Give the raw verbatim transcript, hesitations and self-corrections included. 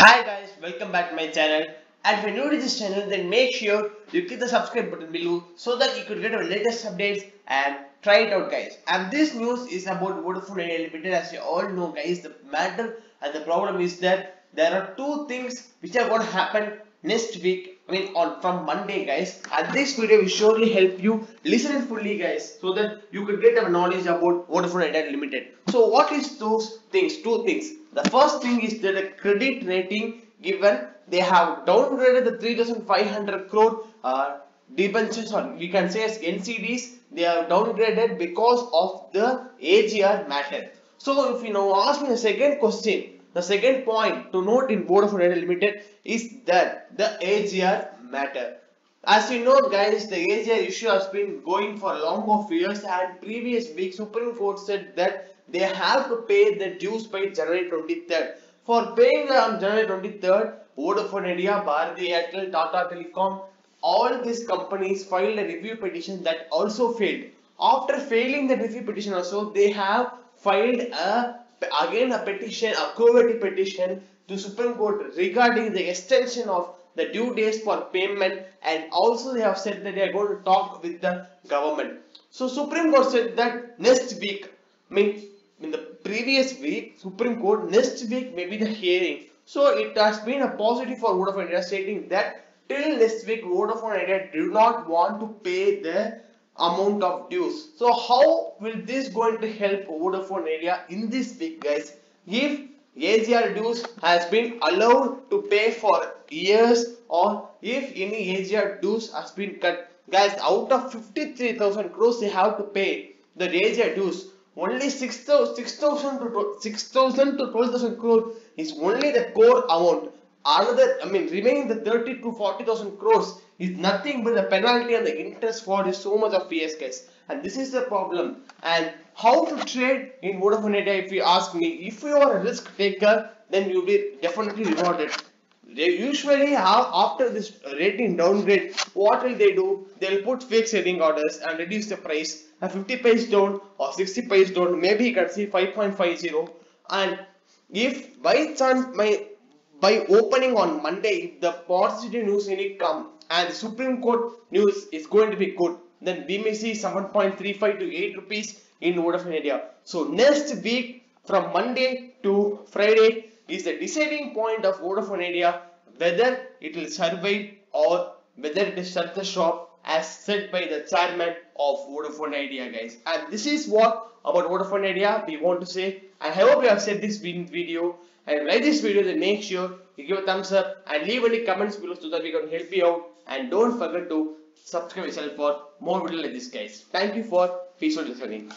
Hi guys, welcome back to my channel, and when you reach this channel then make sure you click the subscribe button below so that you could get our latest updates and try it out guys. And this news is about Vodafone Idea Limited. As you all know guys, the matter and the problem is that there are two things which are going to happen next week, I mean on from Monday guys, and this video will surely help you listen it fully guys so that you could get our knowledge about Vodafone Idea Limited. So what is those things, two things? The first thing is that the credit rating given, they have downgraded the three thousand five hundred crore uh, debentures, or we can say as N C Ds, they have downgraded because of the A G R matter. So if you now ask me the second question, the second point to note in Vodafone Idea Limited is that the A G R matter. As you know guys, the A G R issue has been going for long of years, and previous week Supreme Court said that they have to pay the dues by January twenty-third. For paying on January twenty-third, Vodafone Idea, Bharti Airtel, Tata Telecom, all these companies filed a review petition that also failed. After failing the review petition also, they have filed a again a petition, a covertly petition to Supreme Court regarding the extension of the due dates for payment, and also they have said that they are going to talk with the government. So Supreme Court said that next week, I mean in the previous week, Supreme Court, next week may be the hearing. So it has been a positive for Vodafone Idea, stating that till next week Vodafone Idea do not want to pay the amount of dues. So how will this going to help Vodafone Idea in this week guys? If A G R dues has been allowed to pay for years, or if any A G R dues has been cut guys, out of fifty-three thousand crores they have to pay the A G R dues, only six thousand to twelve thousand crore is only the core amount. Another, I mean remaining the thirty to forty thousand crores is nothing but the penalty and the interest for is so much of fees guys, and this is the problem. And how to trade in Vodafone Idea, if you ask me, if you are a risk taker then you will be definitely rewarded. They usually have, after this rating downgrade, what will they do? They'll put fixed selling orders and reduce the price. A fifty paise down or sixty paise down, maybe you can see five point five zero. And if by chance, my by opening on Monday, if the positive news in it come and the Supreme Court news is going to be good, then we may see seven point three five to eight rupees in Vodafone Idea. So next week from Monday to Friday is the deciding point of Vodafone Idea, whether it will survive or whether it will shut the shop, as said by the chairman of Vodafone Idea guys. And this is what about Vodafone Idea we want to say, and I hope you have said this video. And like this video, then make sure you give a thumbs up and leave any comments below so that we can help you out, and don't forget to subscribe yourself for more videos like this guys. Thank you for peaceful listening.